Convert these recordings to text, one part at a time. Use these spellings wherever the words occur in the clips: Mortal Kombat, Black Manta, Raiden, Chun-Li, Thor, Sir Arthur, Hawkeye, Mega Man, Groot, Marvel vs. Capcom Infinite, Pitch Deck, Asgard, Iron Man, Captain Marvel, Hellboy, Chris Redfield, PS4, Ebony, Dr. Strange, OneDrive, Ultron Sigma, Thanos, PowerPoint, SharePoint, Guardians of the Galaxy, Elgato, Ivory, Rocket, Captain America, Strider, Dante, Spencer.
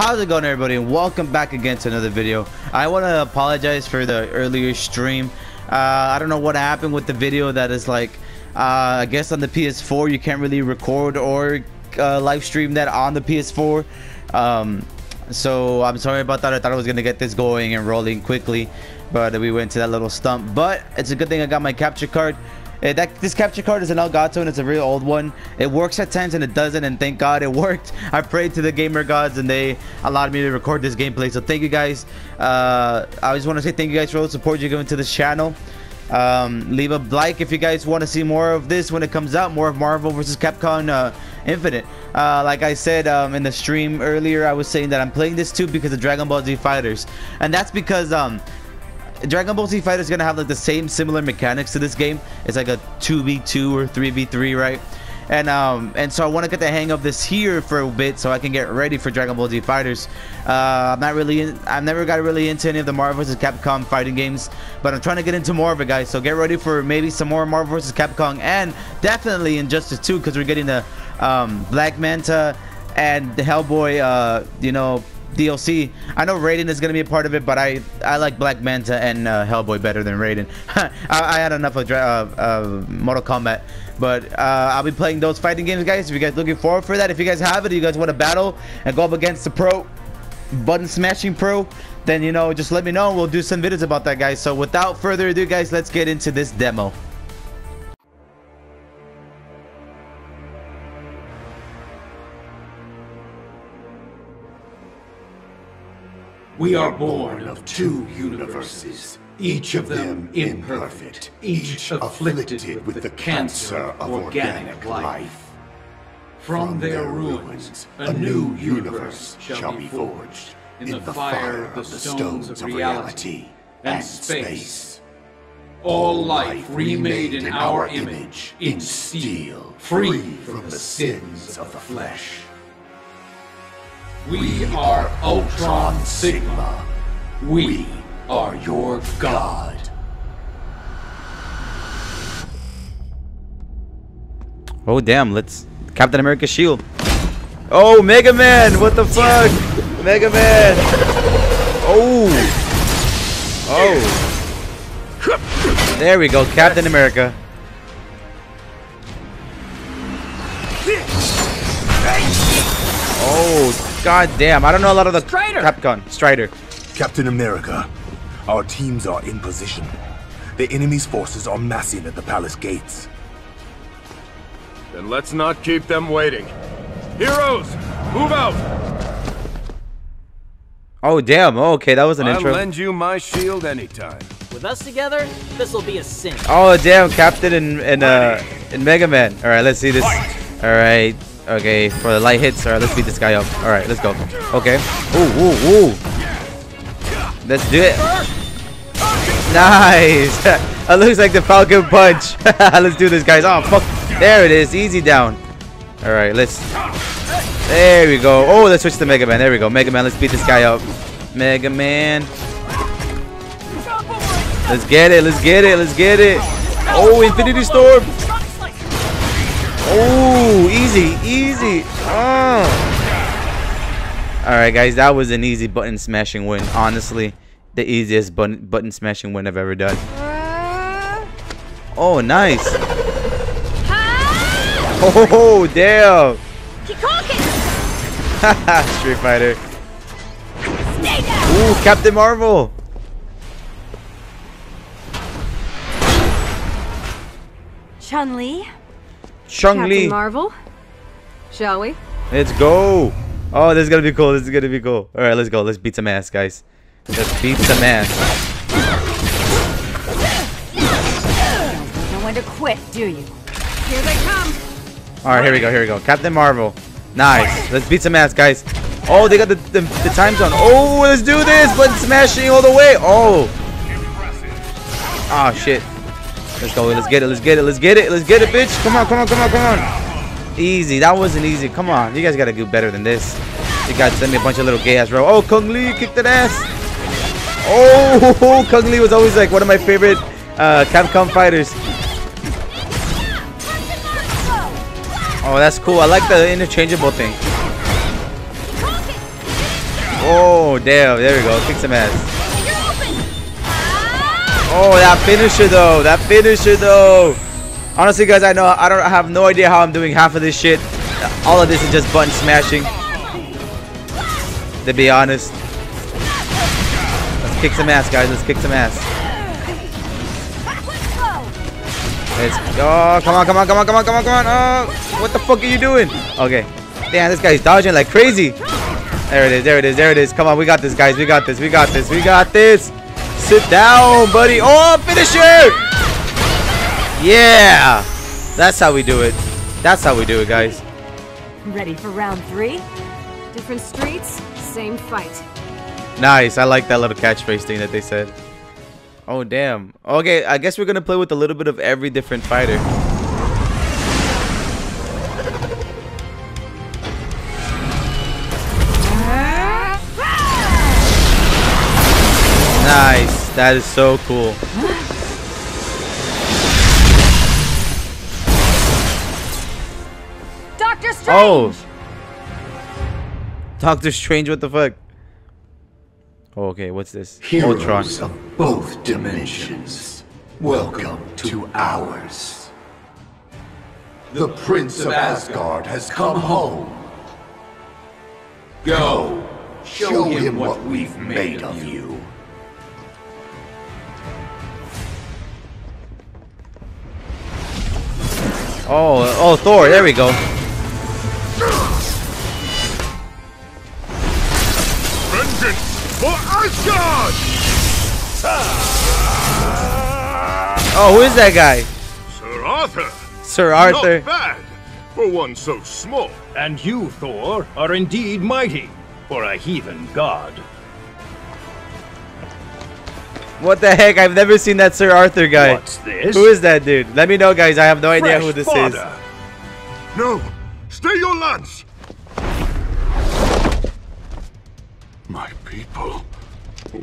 How's it going, everybody, and welcome back again to another video. I want to apologize for the earlier stream. I don't know what happened with the video that is like, I guess on the PS4 you can't really record or live stream that on the PS4. So I'm sorry about that. I thought I was gonna get this going and rolling quickly, but we went to that little stump. But it's a good thing I got my capture card. This capture card is an Elgato, and it's a real old one. It works at times and it doesn't, and thank God it worked. I prayed to the gamer gods and they allowed me to record this gameplay, so thank you guys. I just want to say thank you guys for all the support you're giving to this channel. Leave a like if you guys want to see more of this when it comes out, more of Marvel vs. Capcom Infinite. Like I said in the stream earlier, I was saying that I'm playing this too because of Dragon Ball Z Fighters, and that's because Dragon Ball Z Fighters is gonna have like the same similar mechanics to this game. It's like a 2v2 or 3v3, right? And so I want to get the hang of this here for a bit so I can get ready for Dragon Ball Z Fighters. I've never got really into any of the Marvel vs. Capcom fighting games, but I'm trying to get into more of it, guys. So get ready for maybe some more Marvel vs. Capcom, and definitely Injustice 2, because we're getting the Black Manta and the Hellboy, you know, DLC. I know Raiden is gonna be a part of it, but I like Black Manta and Hellboy better than Raiden. I had enough of Mortal Kombat, but I'll be playing those fighting games, guys. If you guys looking forward for that, if you guys have it, if you guys want to battle and go up against the pro, button smashing pro, then you know, just let me know and we'll do some videos about that, guys. So without further ado, guys, let's get into this demo. We are born of two universes, each of them imperfect, each afflicted with the cancer of organic life. From their ruins, a new universe shall be forged in the fire of the stones of reality and space. All life remade in our image, in steel, free from the sins of the flesh. We are Ultron Sigma. We are your god. Oh damn, let's... Captain America's shield. Oh, Mega Man! What the fuck? Mega Man! Oh! Oh! There we go, Captain America. Oh! God damn, I don't know a lot of the Strider. Captain America, our teams are in position. The enemy's forces are massing at the palace gates. Then let's not keep them waiting. Heroes, move out! Oh damn, okay, that was an intro. I'll lend you my shield anytime. With us together, this'll be a cinch. Oh damn, Captain and Mega Man. Alright, let's see this. Alright. Okay, for the light hits. Alright, let's beat this guy up. Alright, let's go. Okay. Ooh, ooh, ooh. Let's do it. Nice. That looks like the Falcon Punch. Let's do this, guys. Oh, fuck. There it is. Easy down. Alright, let's... There we go. Oh, let's switch to Mega Man. There we go. Mega Man, let's beat this guy up. Mega Man. Let's get it. Let's get it. Let's get it. Oh, Infinity Storm. Oh, easy, easy. Oh. All right, guys, that was an easy button smashing win. Honestly, the easiest button smashing win I've ever done. Oh, nice. Oh, damn. Street Fighter. Ooh, Captain Marvel. Chun-Li. Chun-Li. Marvel, shall we? Let's go. Oh, this is gonna be cool. This is gonna be cool. All right, let's go. Let's beat some ass, guys. Let's beat some ass. No one to quit, do you? Here they come. All right, here we go. Here we go. Captain Marvel. Nice. Let's beat some ass, guys. Oh, they got the time zone. Oh, let's do this. Button smashing all the way. Oh. Oh shit. Let's go. Let's get it. Let's get it. Let's get it. Let's get it, bitch. Come on. Come on. Come on. Come on. Easy. That wasn't easy. Come on. You guys got to do better than this. You guys send me a bunch of little gay ass bro. Oh, Chun-Li kicked that ass. Oh, Chun-Li was always like one of my favorite Capcom fighters. Oh, that's cool. I like the interchangeable thing. Oh, damn. There we go. Kick some ass. Oh, that finisher, though. That finisher, though. Honestly, guys, I have no idea how I'm doing half of this shit. All of this is just button smashing, to be honest. Let's kick some ass, guys. Let's kick some ass. Let's go. Oh, come on, come on, come on, come on, come on, come on. Oh, what the fuck are you doing? Okay. Damn, this guy's dodging like crazy. There it is, there it is, there it is. Come on, we got this, guys. We got this, we got this, we got this. Sit down, buddy. Oh, finisher! Yeah! That's how we do it. That's how we do it, guys. Ready for round 3? Different streets, same fight. Nice. I like that little catchphrase thing that they said. Oh, damn. Okay, I guess we're gonna play with a little bit of every different fighter. Nice. That is so cool. Dr. Strange. Oh. Dr. Strange, what the fuck? Oh, okay, what's this? Heroes Ultron. Of both dimensions, welcome to ours. The Prince of Asgard has come home. Go, show him what we've made of you. Oh, Thor, there we go. Vengeance for Asgard! Oh, who is that guy? Sir Arthur. Sir Arthur. Not bad for one so small. And you, Thor, are indeed mighty for a heathen god. What the heck? I've never seen that Sir Arthur guy. What's this? Who is that dude? Let me know, guys. I have no idea who this is. No! Stay your lance! My people.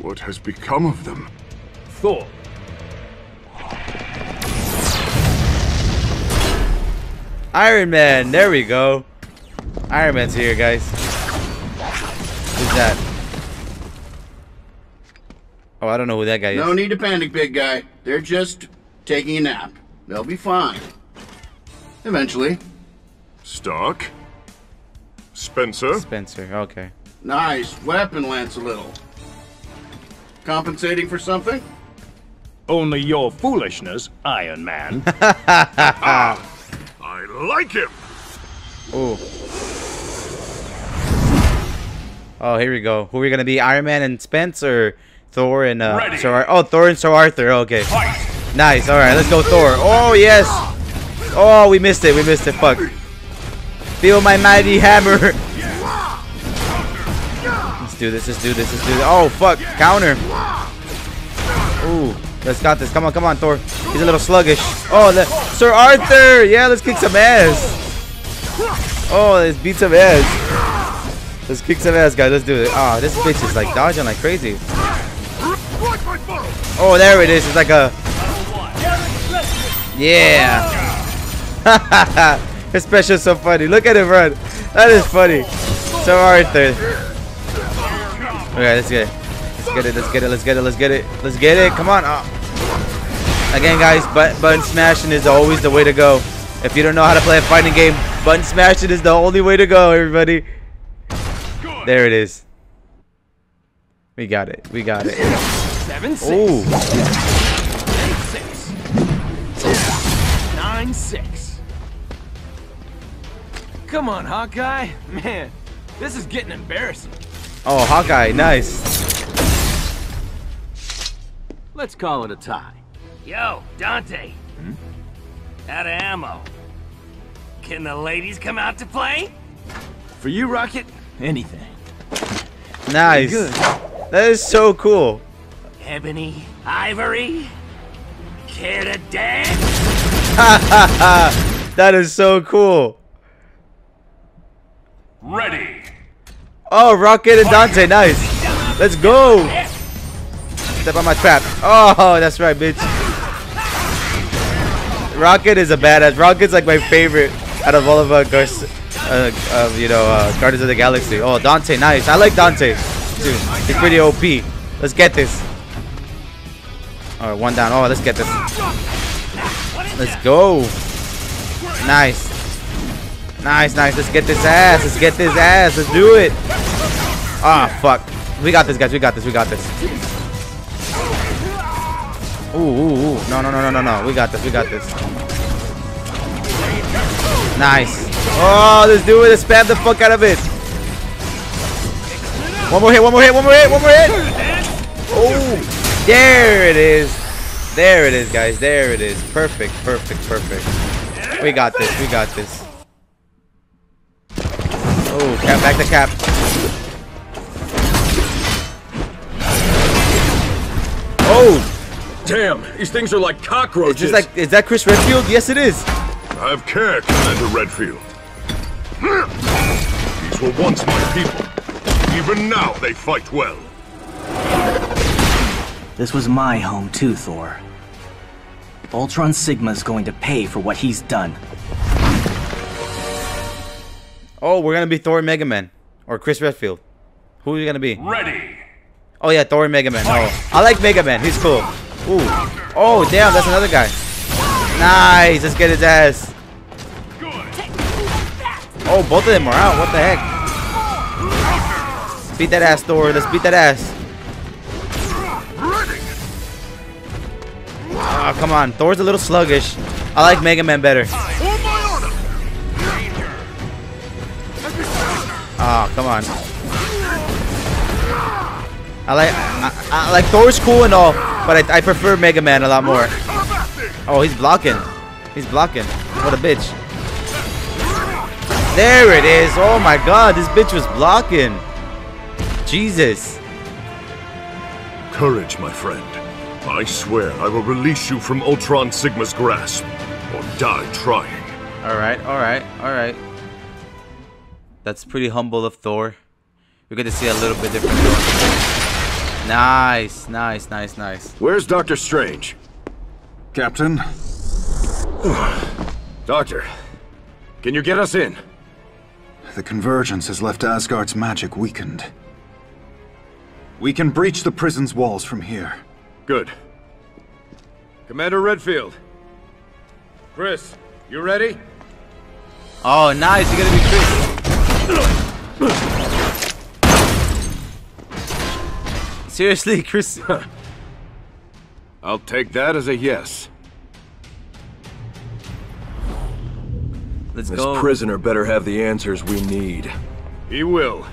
What has become of them? Thor. Iron Man. There we go. Iron Man's here, guys. Who's that? Oh, I don't know who that guy is. No need to panic, big guy. They're just taking a nap. They'll be fine. Eventually. Stark. Spencer. Spencer, okay. Nice weapon, Lance a little. Compensating for something? Only your foolishness, Iron Man. I like him. Oh. Oh, here we go. Who are we gonna be? Iron Man and Spencer? Thor and Thor and Sir Arthur. Okay, nice. All right, let's go, Thor. Oh yes. Oh, we missed it. We missed it. Fuck. Feel my mighty hammer. Let's do this. Let's do this. Let's do this. Oh fuck. Counter. Ooh, let's got this. Come on, come on, Thor. He's a little sluggish. Oh, Sir Arthur. Yeah, let's kick some ass. Oh, let's beat some ass. Let's kick some ass, guys. Let's do it. Ah, oh, this bitch is like dodging like crazy. Oh, there it is. It's like a... Yeah. His special's so funny. Look at him run. That is funny. Sir Arthur. Okay, let's get it. Let's get it. Let's get it. Let's get it. Let's get it. Let's get it. Come on. Oh. Again, guys, button smashing is always the way to go. If you don't know how to play a fighting game, button smashing is the only way to go, everybody. There it is. We got it. We got it. 7-6. Ooh. 8-6. 9-6. Come on, Hawkeye. Man, this is getting embarrassing. Oh, Hawkeye, nice. Let's call it a tie. Yo, Dante. Hmm? Out of ammo. Can the ladies come out to play? For you, Rocket, anything. Nice. Good. That is so cool. Ebony, Ivory, care to dance? That is so cool. Ready. Oh, Rocket and Dante, nice. Let's go. Step on my trap. Oh, that's right, bitch. Rocket is a badass. Rocket's like my favorite out of all of Guardians of the Galaxy. Oh, Dante, nice. I like Dante. 2. It's pretty OP. Let's get this. Alright, one down. Oh, let's get this. Let's go. Nice. Nice, nice. Let's get this ass. Let's get this ass. Let's do it. Ah, fuck. We got this, guys. We got this. We got this. Ooh, ooh, ooh. No, no, no, no, no, no. We got this. We got this. Nice. Oh, let's do it. Let's spam the fuck out of it. One more hit. One more hit. One more hit. One more hit. Oh, there it is. There it is, guys. There it is. Perfect. Perfect. Perfect. We got this. We got this. Oh, cap. Back to cap. Oh. Damn, these things are like cockroaches. It's just like, is that Chris Redfield? Yes, it is. I have care, Commander Redfield. These were once my people. Even now, they fight well. This was my home too, Thor. Ultron Sigma's going to pay for what he's done. Oh, we're gonna be Thor and Mega Man, or Chris Redfield. Who are you gonna be? Ready. Oh yeah, Thor and Mega Man. Oh, I like Mega Man. He's cool. Ooh. Oh, damn, that's another guy. Nice, let's get his ass. Oh, both of them are out. What the heck? Beat that ass, Thor. Let's beat that ass. Oh, come on. Thor's a little sluggish. I like Mega Man better. Oh, come on. I like Thor's cool and all, but I prefer Mega Man a lot more. Oh, he's blocking. He's blocking. What a bitch. There it is. Oh my god, this bitch was blocking. Jesus. Courage, my friend. I swear I will release you from Ultron Sigma's grasp, or die trying. Alright, alright, alright. That's pretty humble of Thor. We get to see a little bit different Thor. Nice, nice, nice, nice. Where's Dr. Strange? Captain? Doctor, can you get us in? The convergence has left Asgard's magic weakened. We can breach the prison's walls from here. Good. Commander Redfield. Chris, you ready? Oh, nice, you're gonna be Chris. Seriously, Chris? I'll take that as a yes. Let's go. This prisoner better have the answers we need. He will.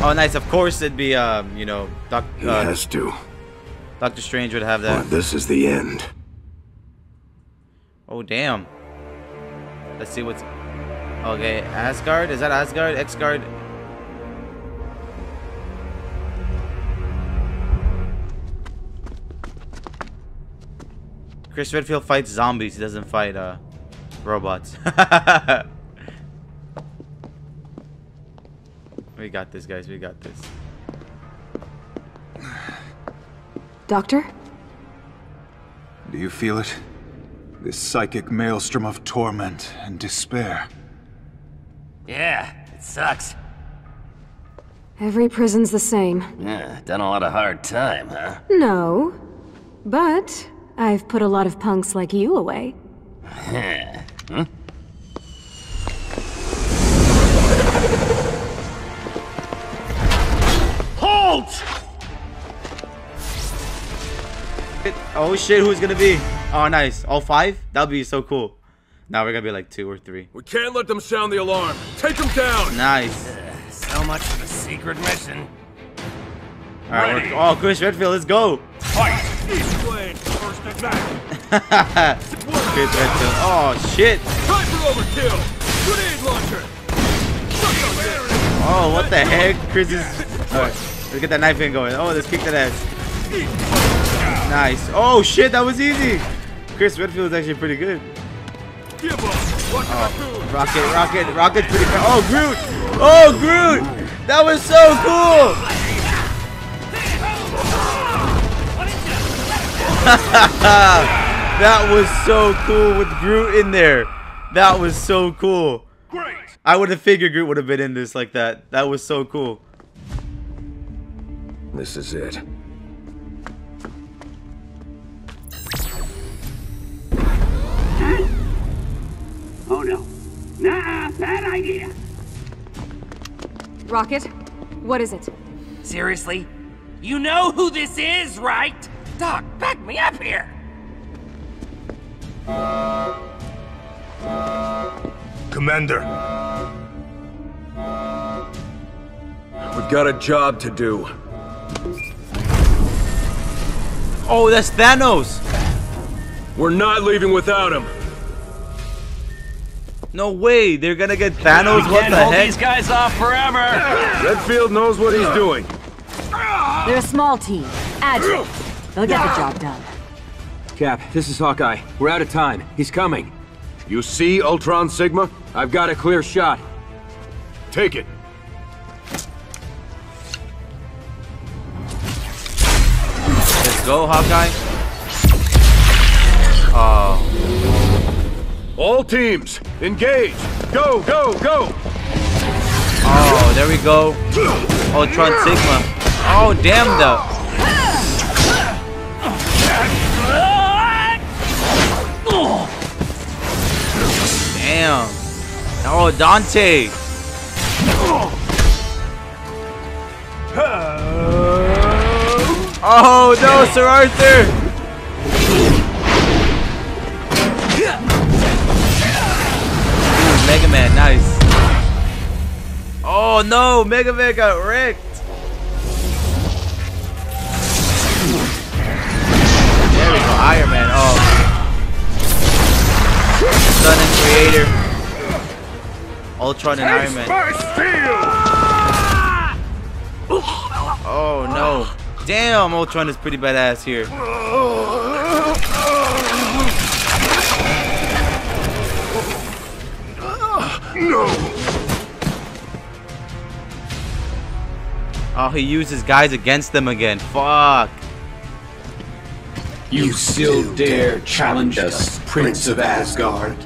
Oh, nice. Of course, it'd be, you know, Doctor Strange would have that. Oh, this is the end. Oh, damn. Let's see what's. Okay, Asgard? Is that Asgard? Exgard? Chris Redfield fights zombies. He doesn't fight robots. We got this, guys. We got this. Doctor? Do you feel it? This psychic maelstrom of torment and despair. Yeah, it sucks. Every prison's the same. Yeah, done a lot of hard time, huh? No, but... I've put a lot of punks like you away. Huh? Halt! Oh shit, who's gonna be? Oh nice, all five? That'd be so cool. Now we're gonna be like 2 or 3. We can't let them sound the alarm. Take them down! Nice. So much for the secret mission. Alright, oh Chris Redfield, let's go! Fight! Oh shit! Time for overkill. Grenade launcher. Oh, what the heck, Chris is. Alright, let's get that knife in going. Oh, let's kick that ass. Nice. Oh shit, that was easy. Chris Redfield is actually pretty good. Oh, Rocket, Rocket, Rocket, pretty. Oh, Groot. Oh, Groot. That was so cool. That was so cool with Groot in there. That was so cool. Great. I would have figured Groot would have been in this like that. That was so cool. This is it. Oh no. Nah, bad idea. Rocket, what is it? Seriously? You know who this is, right? Doc, back me up here! Commander. We've got a job to do. Oh, that's Thanos! We're not leaving without him! No way! They're gonna get Thanos? What the heck? We can't hold these guys off forever! Redfield knows what he's doing. They're a small team. Agile. They'll get the job done. Cap, this is Hawkeye. We're out of time. He's coming. You see Ultron Sigma? I've got a clear shot. Take it. Let's go, Hawkeye. Oh. All teams, engage. Go, go, go. Oh, there we go. Ultron Sigma. Oh, damn though. Damn. Oh, Dante. Oh, no, Sir Arthur. Ooh, Mega Man, nice. Oh, no, Mega Man got wrecked. There we go, Iron Man. Oh. Son and creator. Ultron and Iron Man. Oh no. Damn, Ultron is pretty badass here. No. Oh, he used his guys against them again. Fuck. You still dare challenge us, Prince of Asgard?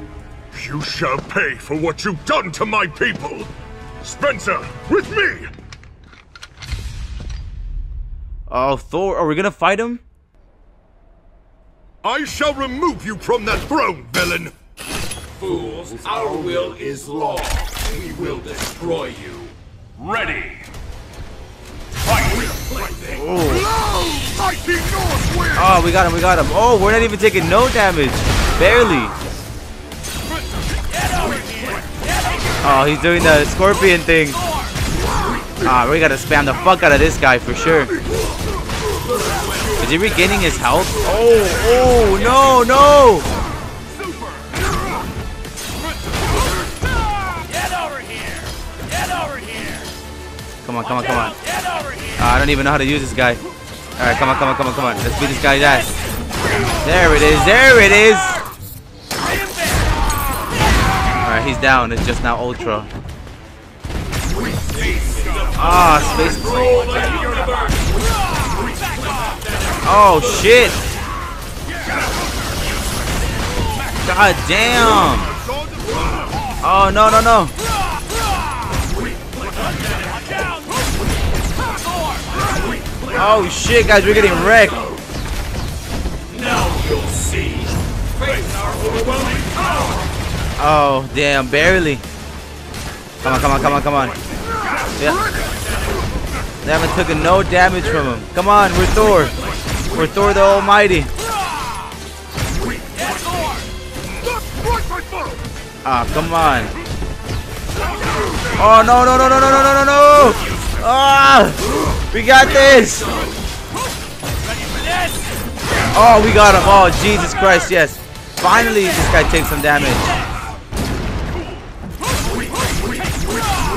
You shall pay for what you've done to my people! Spencer, with me! Oh, Thor, are we gonna fight him? I shall remove you from that throne, villain! Fools, our will is law. We will destroy you. Ready! Oh, we got him, we got him. Oh, we're not even taking no damage. Barely. Oh, he's doing the scorpion thing. Ah, we gotta spam the fuck out of this guy for sure. Is he regaining his health? Oh, oh, no, no. Come on, come on, come on. I don't even know how to use this guy. Alright, come on, come on, come on, come on. Let's beat this guy's ass. There it is, there it is! Alright, he's down. It's just now Ultra. Ah, space. Oh, shit! God damn! Oh, no, no, no! Oh shit, guys, we're getting wrecked. Now you'll see. Oh damn, barely. Come on, come on, come on, come on. Yeah. They haven't taken no damage from him. Come on, we're Thor. We're Thor the Almighty. Ah, come on. Oh no no no no no no no no no! Ah! We got this! Oh, we got him. Oh, Jesus Christ, yes. Finally, this guy takes some damage.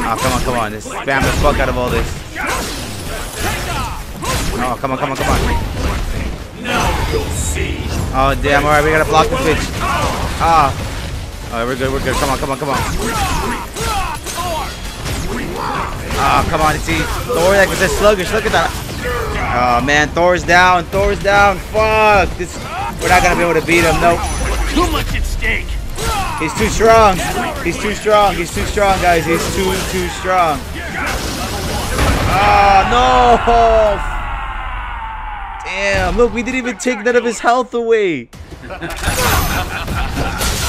Oh, come on, come on. Just spam the fuck out of all this. Oh, come on, come on, come on. Oh, damn. All right, we got to block the pitch. Ah. All right, we're good, we're good. Come on, come on, come on. Oh, come on, see, Thor that was just sluggish, look at that. Oh man, Thor's down, fuck, this, we're not gonna be able to beat him, nope. Too much at stake. He's too strong. He's too strong. He's too strong, guys. He's too strong. Ah, no! Damn! Look, we didn't even take none of his health away.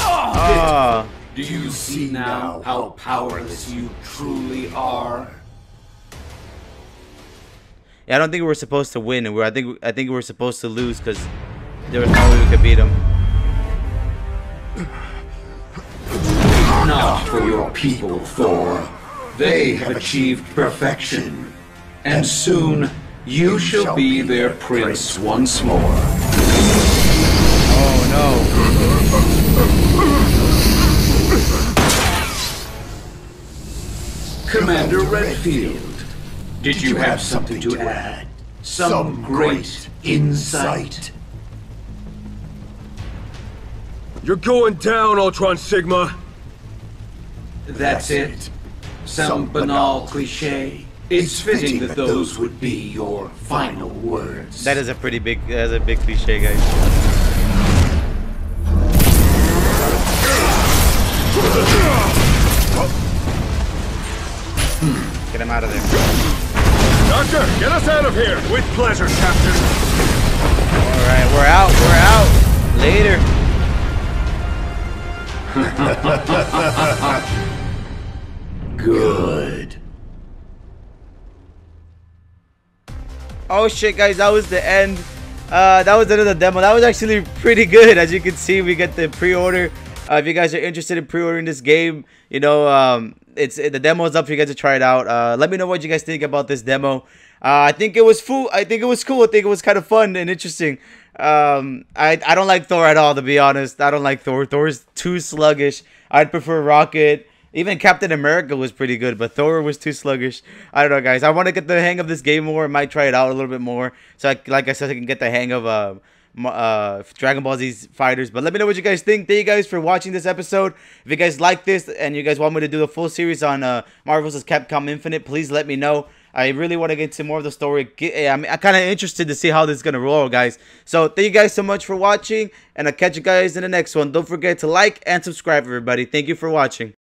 Ah. Do you see now how powerless you truly are? Yeah, I don't think we were supposed to win, and I think we were supposed to lose because there was no way we could beat him. Not for your people, Thor. They have achieved perfection, and soon you shall be their prince once more. Oh no! Commander Redfield, did you have something to add? Some great insight? You're going down, Ultron Sigma! That's it. Some banal cliché. It's fitting that those would be your final words. That is a pretty big, that's a big cliché, guys. Get him out of there. Doctor, get us out of here! With pleasure, Captain! Alright, we're out, we're out! Later! Good. Oh shit, guys, that was the end. That was the end of the demo. That was actually pretty good. As you can see, we get the pre-order. If you guys are interested in pre-ordering this game, you know, the demo is up for you guys to try it out. Let me know what you guys think about this demo. I think it was cool. I think it was cool. I think it was kind of fun and interesting. I don't like Thor at all, to be honest. I don't like Thor. Thor is too sluggish. I'd prefer Rocket. Even Captain America was pretty good, but Thor was too sluggish. I don't know, guys. I want to get the hang of this game more. I might try it out a little bit more. So, like I said, I can get the hang of Dragon Ball Z Fighters. But let me know what you guys think. Thank you guys for watching this episode. If you guys like this and you guys want me to do a full series on Marvel vs. Capcom Infinite, please let me know. I really want to get into more of the story. I'm kind of interested to see how this is going to roll, guys. So, thank you guys so much for watching, and I'll catch you guys in the next one. Don't forget to like and subscribe, everybody. Thank you for watching.